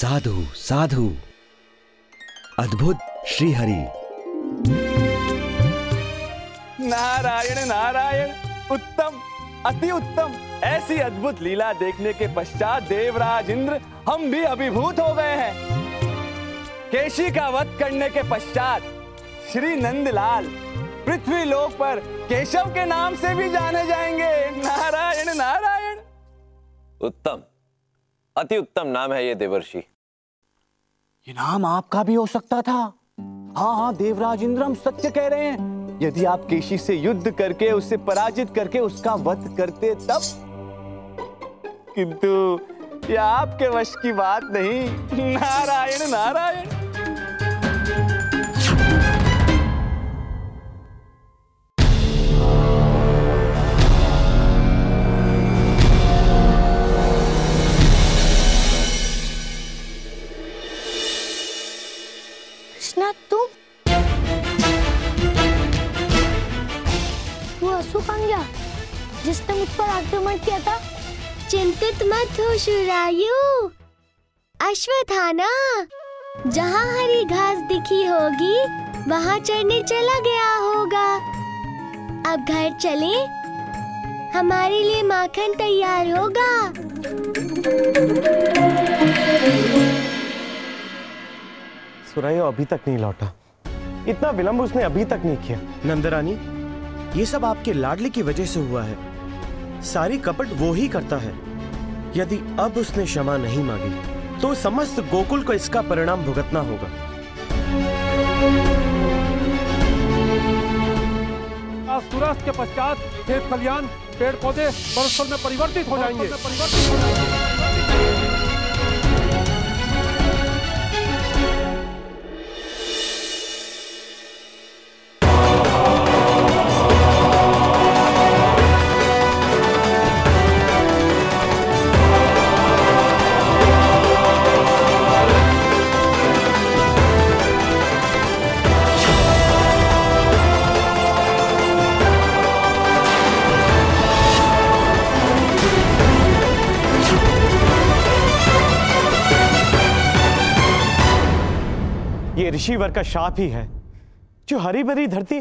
साधु साधु अद्भुत श्रीहरि। नारायण नारायण, उत्तम अति उत्तम। ऐसी अद्भुत लीला देखने के पश्चात देवराज इंद्र हम भी अभिभूत हो गए हैं। केशी का वध करने के पश्चात श्री नंद लाल पृथ्वी लोक पर केशव के नाम से भी जाने जाएंगे। नारायण नारायण, उत्तम अति उत्तम नाम है ये देवर्षि। ये नाम आपका भी हो सकता था। हाँ हाँ देवराज इंद्र, हम सत्य कह रहे हैं। यदि आप केशी से युद्ध करके उसे पराजित करके उसका वध करते तब, किंतु ये आपके वश की बात नहीं। नारायण नारायण। कृष्णा, तू असुकांग्या जिसने मुझ पर आक्रमण किया था। चिंतित मत हो शुरायु, अश्वत्थाना जहाँ हरी घास दिखी होगी वहाँ चढ़ने चला गया होगा। अब घर चले, हमारे लिए माखन तैयार होगा। सुरायु अभी तक नहीं लौटा, इतना विलंब उसने अभी तक नहीं किया। नंदरानी, ये सब आपके लाडले की वजह से हुआ है। सारी कपट वो ही करता है। यदि अब उसने क्षमा नहीं मांगी तो समस्त गोकुल को इसका परिणाम भुगतना होगा। सूर्यास्त के पश्चात खेत खलियान पेड़ पौधे बरसों में परिवर्तित हो जाएंगे। ऋषिवर का शाप ही है जो हरी भरी धरती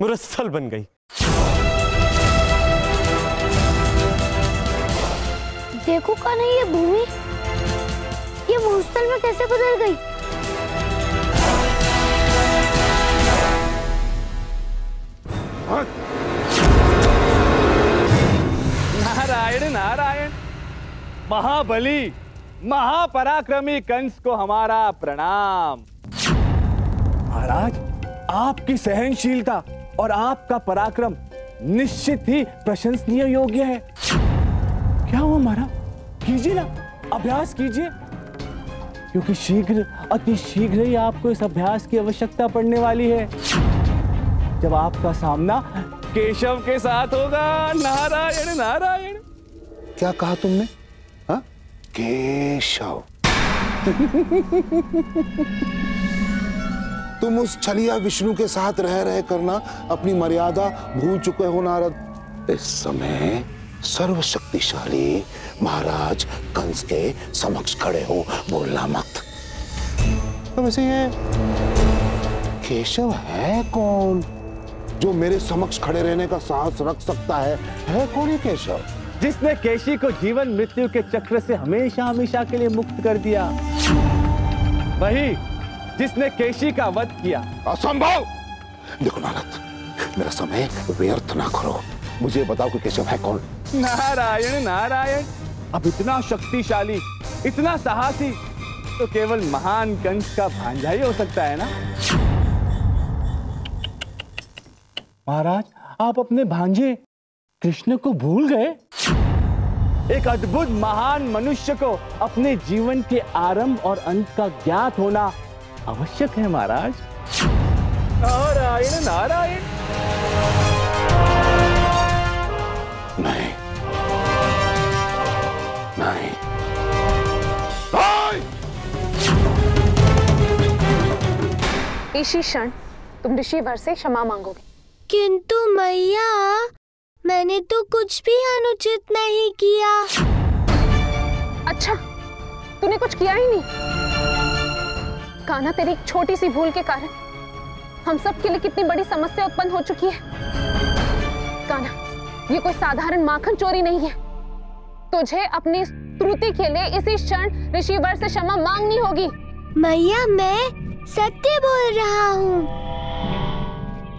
मुरस्सल बन गई। देखो का नहीं ये भूमि, ये मुरस्सल में कैसे बदल गई। नारायण नारायण। महाबली महापराक्रमी कंस को हमारा प्रणाम। महाराज, आपकी सहनशीलता और आपका पराक्रम निश्चित ही प्रशंसनीय योग्य है। क्या हुआ महाराज? कीजिए ना, अभ्यास कीजिए, क्योंकि शीघ्र अति शीघ्र ही आपको इस अभ्यास की आवश्यकता पड़ने वाली है जब आपका सामना केशव के साथ होगा। नारायण नारायण। क्या कहा तुमने? हाँ, केशव। तुम उस छलिया विष्णु के साथ रह करना अपनी मर्यादा भूल चुके हो नारद। इस समय सर्वशक्तिशाली महाराज कंस के समक्ष खड़े हो, बोलना मत। तो वैसे ये केशव है कौन जो मेरे समक्ष खड़े रहने का साहस रख सकता है? है कौन ये केशव? जिसने केशी को जीवन मृत्यु के चक्र से हमेशा हमेशा के लिए मुक्त कर दिया, वही जिसने केशी का वध किया। असंभव! देखो नारद, मेरा समय व्यर्थ ना करो, मुझे बताओ कि केशव है कौन? नारायण नारायण। अब इतना शक्तिशाली, इतना साहसी तो केवल महान कंस का भांजा ही हो सकता है ना? महाराज, आप अपने भांजे कृष्ण को भूल गए। एक अद्भुत महान मनुष्य को अपने जीवन के आरंभ और अंत का ज्ञात होना आवश्यक है महाराज। नारायण नारायण। नहीं नहीं नहीं, इसी क्षण तुम ऋषिवर से क्षमा मांगोगे। किंतु मैया, मैंने तो कुछ भी अनुचित नहीं किया। अच्छा, तूने कुछ किया ही नहीं। कान्हा, तेरी एक छोटी सी भूल के कारण हम सब के लिए कितनी बड़ी समस्या उत्पन्न हो चुकी है। कान्हा, ये कोई साधारण माखन चोरी नहीं है। तुझे अपनी त्रुटि के लिए इसी क्षण ऋषिवर से क्षमा मांगनी होगी। मैया, मैं सत्य बोल रहा हूँ।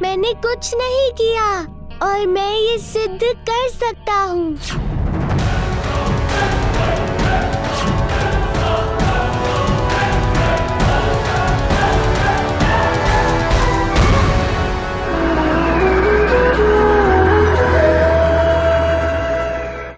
मैंने कुछ नहीं किया और मैं ये सिद्ध कर सकता हूँ।